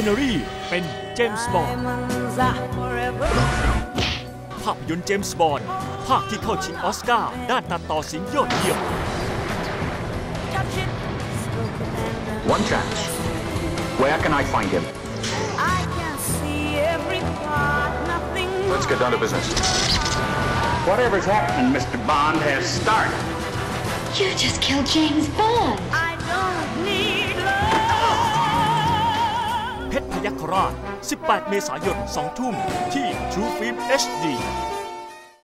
Imaginary เป็น James Bond ภาพยนตร์ James Bond ภาคที่เข้าชิงออสการ์ด้านตัดต่อสิ่งยอดเยี่ยม One chance. Where can I find him? I can see every part, nothing. Let's get down to business. Whatever's happening, Mr. Bond has started. You just killed James Bond. I don't need love. เพชรพยัคฆราช 18 เมษายน 20:00 น. ที่ True Film HD